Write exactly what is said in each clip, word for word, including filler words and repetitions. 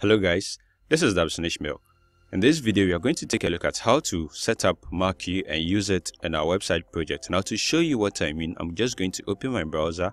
Hello guys, this is Dapson Ishmeal. In this video we are going to take a look at how to set up Marquee and use it in our website project. Now to show you what I mean, I'm just going to open my browser,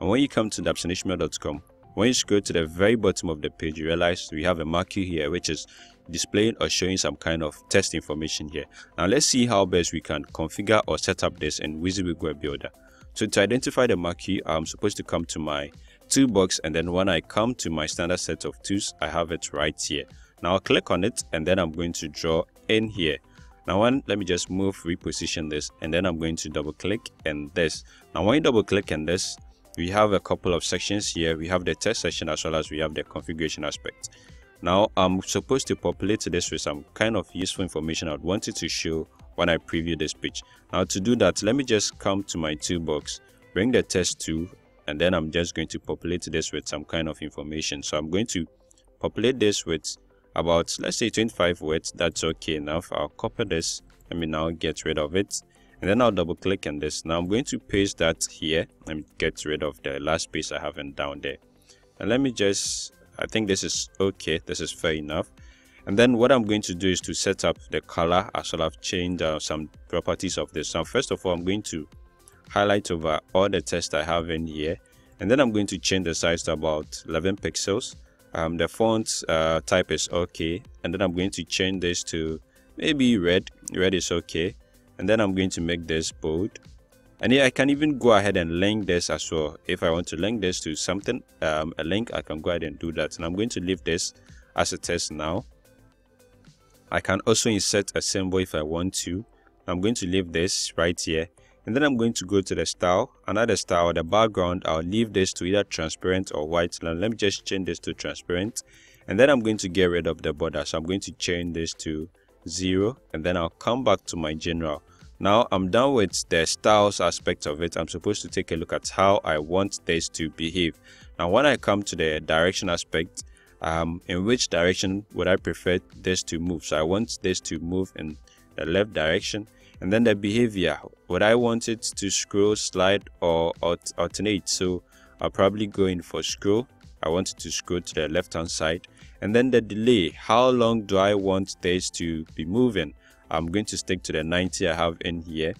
and when you come to dapson ishmeal dot com, when you scroll to the very bottom of the page, you realize we have a marquee here which is displaying or showing some kind of test information here. Now let's see how best we can configure or set up this in WYSIWYG Web Builder. So to identify the marquee, I'm supposed to come to my toolbox, and then when I come to my standard set of tools, I have it right here. Now I'll click on it, and then I'm going to draw in here. Now when, let me just move, reposition this, and then I'm going to double click and this. Now when you double click and this, we have a couple of sections here. We have the test section as well as we have the configuration aspect. Now I'm supposed to populate this with some kind of useful information I'd want it to show when I preview this page. Now to do that, let me just come to my toolbox, bring the test tool, and then I'm just going to populate this with some kind of information. So I'm going to populate this with about, let's say, twenty-five words. That's okay enough. I'll copy this. Let me now get rid of it, and then I'll double click on this. Now I'm going to paste that here. Let me get rid of the last space I haven't down there, and let me just, I think this is okay. This is fair enough. And then what I'm going to do is to set up the color as well as change uh, some properties of this. Now first of all, I'm going to highlight over all the text I have in here, and then I'm going to change the size to about eleven pixels. Um, the font uh, type is okay, and then I'm going to change this to maybe red. Red is okay, and then I'm going to make this bold. And here I can even go ahead and link this as well. If I want to link this to something, um, a link, I can go ahead and do that. And I'm going to leave this as a test now. I can also insert a symbol if I want to. I'm going to leave this right here. And then I'm going to go to the style, another style, the background. I'll leave this to either transparent or white. Now let me just change this to transparent, and then I'm going to get rid of the border. So I'm going to change this to zero, and then I'll come back to my general. Now I'm done with the styles aspect of it. I'm supposed to take a look at how I want this to behave. Now when I come to the direction aspect, um, in which direction would I prefer this to move? So I want this to move in the left direction. And then the behavior, would I want it to scroll, slide, or alternate? So I'll probably go in for scroll. I want it to scroll to the left hand side. And then the delay, how long do I want this to be moving? I'm going to stick to the ninety I have in here.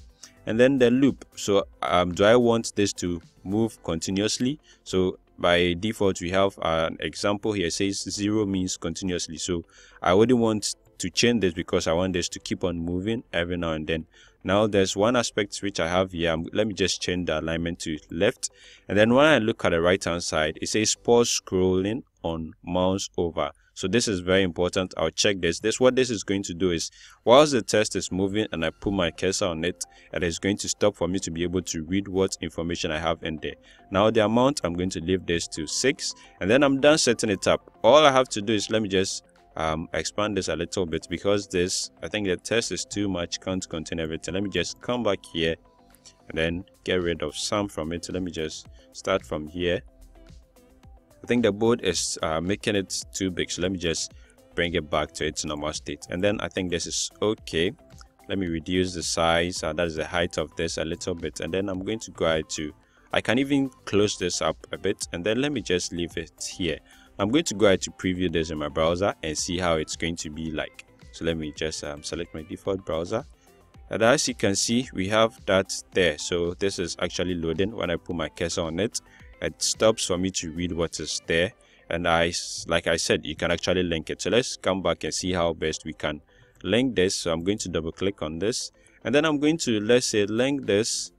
And then the loop, so um, do I want this to move continuously? So by default we have an example here, it says zero means continuously, so I wouldn't want to change this because I want this to keep on moving every now and then. Now there's one aspect which I have here. Let me just change the alignment to left, and then when I look at the right hand side, it says pause scrolling on mouse over. So this is very important. I'll check this. This what this is going to do is, whilst the text is moving and I put my cursor on it, it is going to stop for me to be able to read what information I have in there. Now the amount, I'm going to leave this to six, and then I'm done setting it up. All I have to do is, let me just Um, expand this a little bit, because this, I think the text is too much, can't contain everything. Let me just come back here and then get rid of some from it. Let me just start from here. I think the board is uh, making it too big, so let me just bring it back to its normal state, and then I think this is okay. Let me reduce the size, uh, that is the height of this a little bit, and then I'm going to go ahead to, I can even close this up a bit, and then let me just leave it here. I'm going to go ahead to preview this in my browser and see how it's going to be like. So let me just um, select my default browser, and as you can see we have that there. So this is actually loading. When I put my cursor on it, it stops for me to read what is there, and I, like I said, you can actually link it. So let's come back and see how best we can link this. So I'm going to double click on this, and then I'm going to, let's say, link this.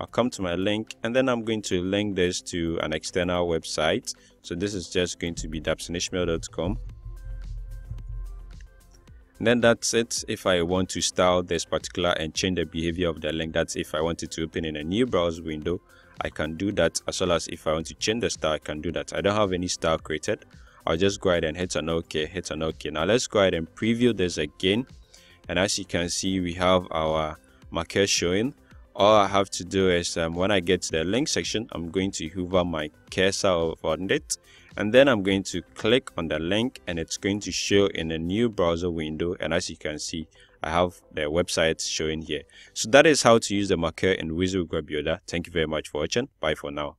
I'll come to my link, and then I'm going to link this to an external website. So this is just going to be dapson ishmeal dot com. And then that's it. If I want to style this particular and change the behavior of the link, that's if I wanted to open in a new browser window, I can do that. As well as if I want to change the style, I can do that. I don't have any style created. I'll just go ahead and hit an OK, hit an OK. Now let's go ahead and preview this again. And as you can see, we have our marquee showing. All I have to do is, um, when I get to the link section, I'm going to hover my cursor on it, and then I'm going to click on the link, and it's going to show in a new browser window. And as you can see, I have the website showing here. So that is how to use the marquee in WYSIWYG Web Builder. Thank you very much for watching. Bye for now.